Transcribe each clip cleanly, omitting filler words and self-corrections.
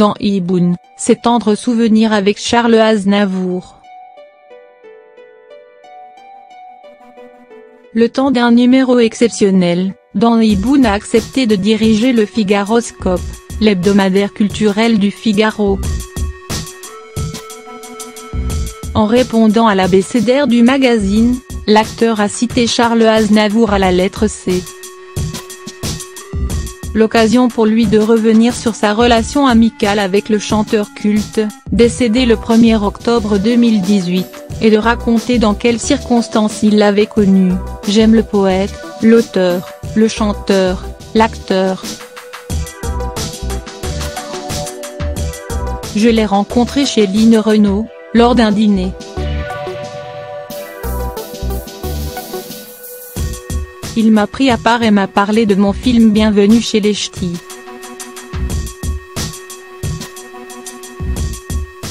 dans Iboon, ses tendres souvenirs avec Charles Aznavour. Le temps d'un numéro exceptionnel, Dany Boon a accepté de diriger le Figaro Scope, l'hebdomadaire culturel du Figaro. En répondant à l'abécédaire du magazine, l'acteur a cité Charles Aznavour à la lettre C. L'occasion pour lui de revenir sur sa relation amicale avec le chanteur culte, décédé le 1er octobre 2018, et de raconter dans quelles circonstances il l'avait connu. J'aime le poète, l'auteur, le chanteur, l'acteur. Je l'ai rencontré chez Line Renaud, lors d'un dîner. Il m'a pris à part et m'a parlé de mon film Bienvenue chez les ch'tis.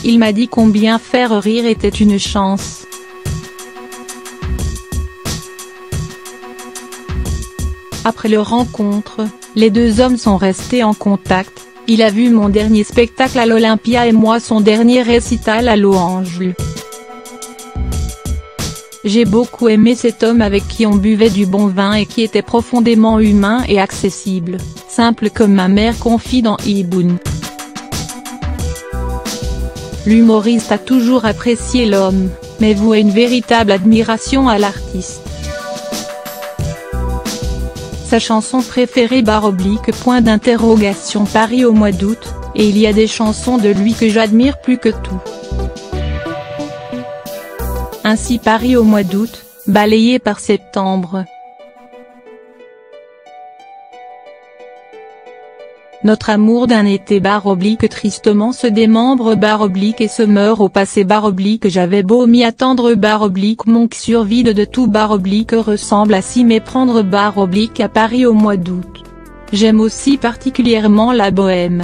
Il m'a dit combien faire rire était une chance. Après leur rencontre, les deux hommes sont restés en contact. Il a vu mon dernier spectacle à l'Olympia et moi son dernier récital à Los Angeles. J'ai beaucoup aimé cet homme avec qui on buvait du bon vin et qui était profondément humain et accessible, simple comme ma mère confie dans Iboon. L'humoriste a toujours apprécié l'homme, mais vouait une véritable admiration à l'artiste. Sa chanson préférée / point d'interrogation Paris au mois d'août, et il y a des chansons de lui que j'admire plus que tout. Ainsi Paris au mois d'août, balayé par septembre. Notre amour d'un été / tristement se démembre / et se meurt au passé / j'avais beau m'y attendre / mon survide de tout / ressemble à s'y méprendre / à Paris au mois d'août. J'aime aussi particulièrement la bohème.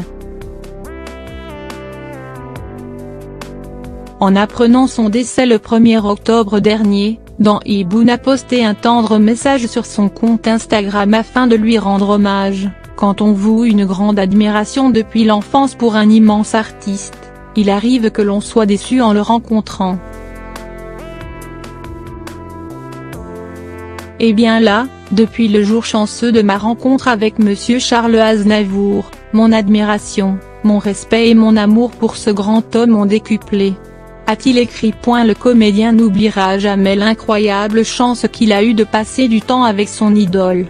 En apprenant son décès le 1er octobre dernier, Dany Boon a posté un tendre message sur son compte Instagram afin de lui rendre hommage. Quand on voue une grande admiration depuis l'enfance pour un immense artiste, il arrive que l'on soit déçu en le rencontrant. Et bien là, depuis le jour chanceux de ma rencontre avec Monsieur Charles Aznavour, mon admiration, mon respect et mon amour pour ce grand homme ont décuplé. A-t-il écrit ? Le comédien n'oubliera jamais l'incroyable chance qu'il a eue de passer du temps avec son idole.